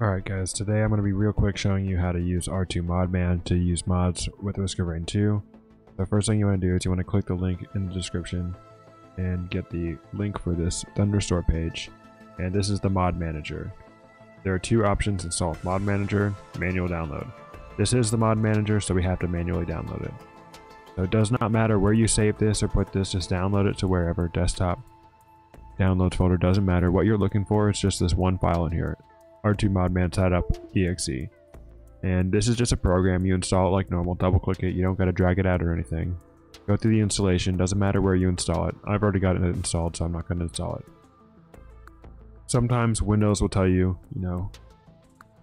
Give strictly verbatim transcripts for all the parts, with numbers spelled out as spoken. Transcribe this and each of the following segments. Alright guys, today I'm going to be real quick showing you how to use R two Modman to use mods with Risk of Rain two. The first thing you want to do is you want to click the link in the description and get the link for this Thunderstore page. And this is the mod manager. There are two options: install mod manager, manual download. This is the mod manager, so we have to manually download it. So it does not matter where you save this or put this, just download it to wherever, desktop, downloads folder, doesn't matter what you're looking for, it's just this one file in here. R two Modman setup dot E X E, and this is just a program. You install it like normal, double click it, you don't got to drag it out or anything. Go through the installation, doesn't matter where you install it. I've already got it installed, so I'm not going to install it. Sometimes Windows will tell you, you know,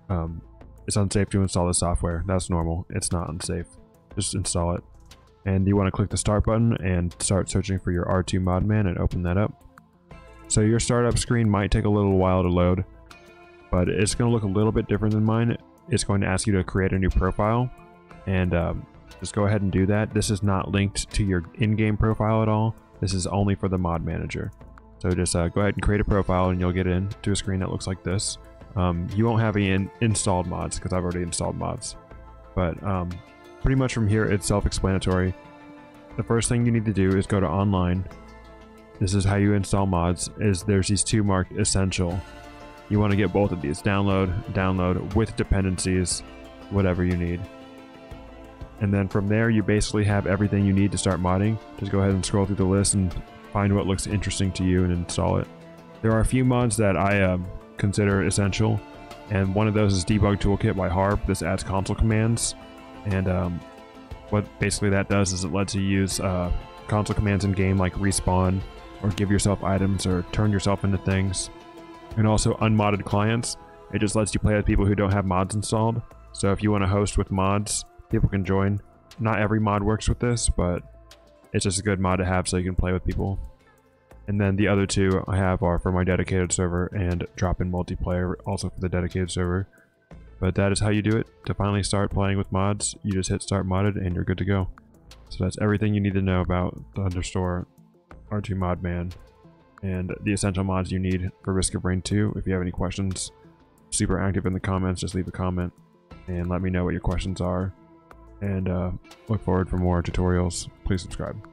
um, it's unsafe to install the software. That's normal, it's not unsafe, just install it. And you want to click the start button and start searching for your R two Modman and open that up. So your startup screen might take a little while to load, but it's going to look a little bit different than mine. It's going to ask you to create a new profile, and um, just go ahead and do that. This is not linked to your in-game profile at all. This is only for the mod manager. So just uh, go ahead and create a profile and you'll get in to a screen that looks like this. Um, you won't have any in installed mods because I've already installed mods. But um, pretty much from here, it's self-explanatory. The first thing you need to do is go to online. This is how you install mods, is there's these two marked essential. You want to get both of these, download, download with dependencies, whatever you need. And then from there, you basically have everything you need to start modding. Just go ahead and scroll through the list and find what looks interesting to you and install it. There are a few mods that I uh, consider essential, and one of those is Debug Toolkit by Harp. This adds console commands, and um, what basically that does is it lets you use uh, console commands in game, like respawn or give yourself items or turn yourself into things. And also unmodded clients, it just lets you play with people who don't have mods installed. So if you want to host with mods, people can join. Not every mod works with this, but it's just a good mod to have so you can play with people. And then the other two I have are for my dedicated server and drop-in multiplayer, also for the dedicated server. But that is how you do it. To finally start playing with mods, you just hit start modded and you're good to go. So that's everything you need to know about Thunderstore, R two Modman, and the essential mods you need for Risk of Rain two. If you have any questions, super active in the comments, just leave a comment and let me know what your questions are. And uh, look forward for more tutorials. Please subscribe.